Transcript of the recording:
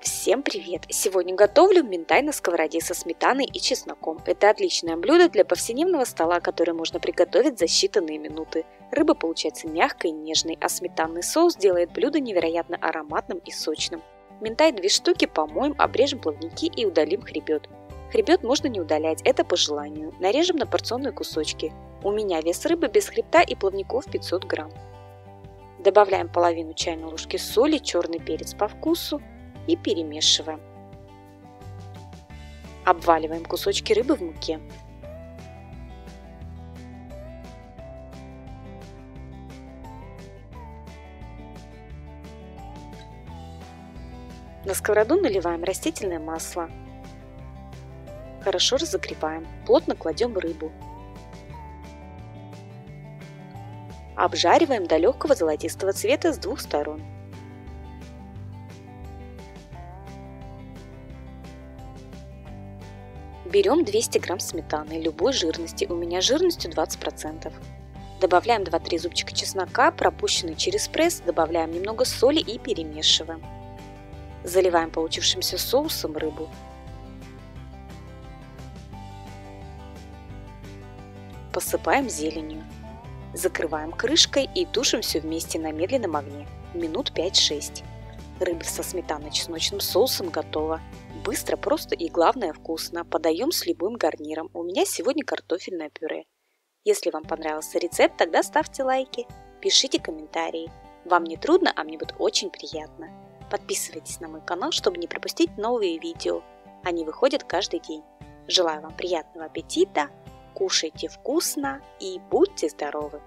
Всем привет! Сегодня готовлю минтай на сковороде со сметаной и чесноком. Это отличное блюдо для повседневного стола, которое можно приготовить за считанные минуты. Рыба получается мягкой и нежной, а сметанный соус делает блюдо невероятно ароматным и сочным. Минтай 2 штуки помоем, обрежем плавники и удалим хребет. Хребет можно не удалять, это по желанию. Нарежем на порционные кусочки. У меня вес рыбы без хребта и плавников 500 грамм. Добавляем половину чайной ложки соли, черный перец по вкусу. И перемешиваем. Обваливаем кусочки рыбы в муке. На сковороду наливаем растительное масло. Хорошо разогреваем. Плотно кладем рыбу. Обжариваем до легкого золотистого цвета с двух сторон. Берем 200 грамм сметаны любой жирности, у меня жирностью 20%. Добавляем 2-3 зубчика чеснока, пропущенный через пресс, добавляем немного соли и перемешиваем. Заливаем получившимся соусом рыбу. Посыпаем зеленью. Закрываем крышкой и тушим все вместе на медленном огне минут 5-6. Рыба со сметанно-чесночным соусом готова. Быстро, просто и, главное, вкусно. Подаем с любым гарниром. У меня сегодня картофельное пюре. Если вам понравился рецепт, тогда ставьте лайки, пишите комментарии. Вам не трудно, а мне будет очень приятно. Подписывайтесь на мой канал, чтобы не пропустить новые видео. Они выходят каждый день. Желаю вам приятного аппетита, кушайте вкусно и будьте здоровы!